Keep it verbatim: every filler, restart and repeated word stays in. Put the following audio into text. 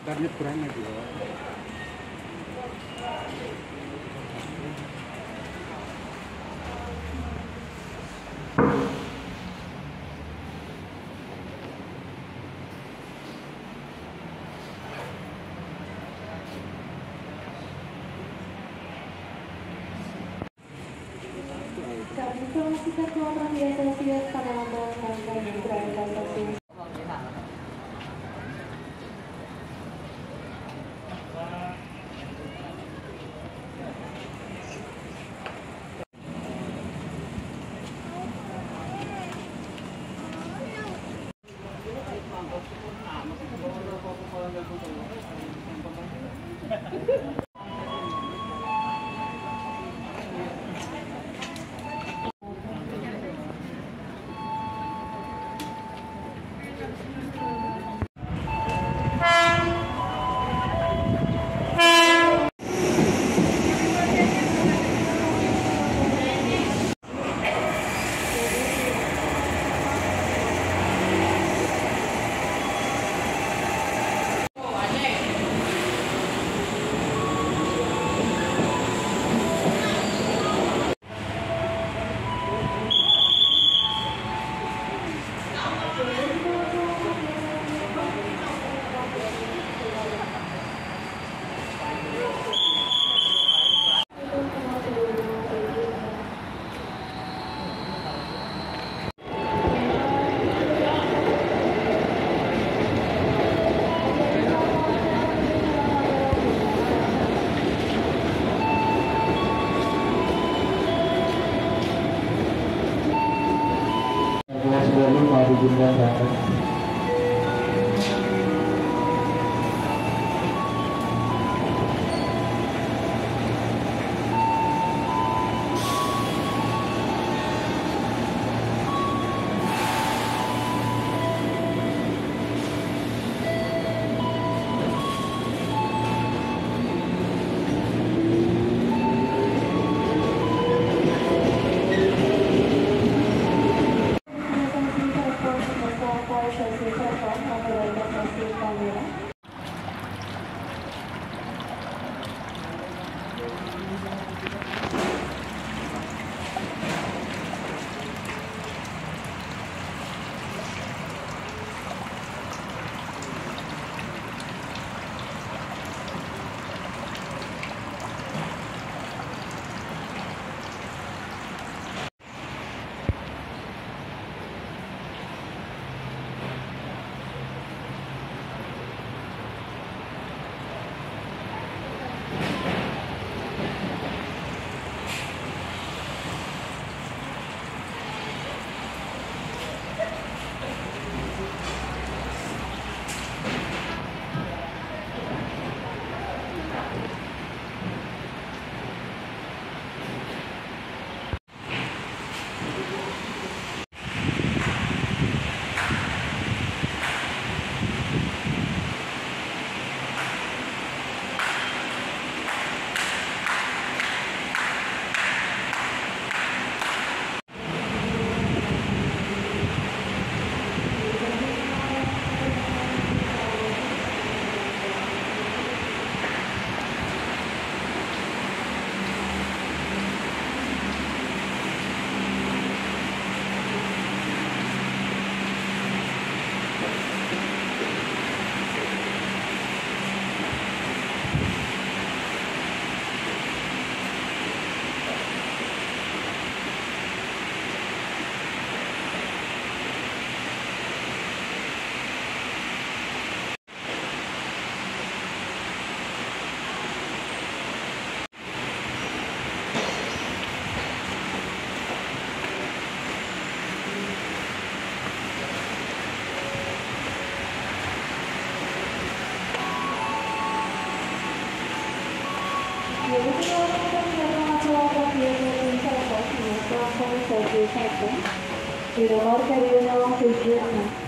Tadi kurangnya juga. Kami telah kita keluarkan biasa siap pada lambang harga yang berada. Terima kasih Di nomor serial tujuh enam.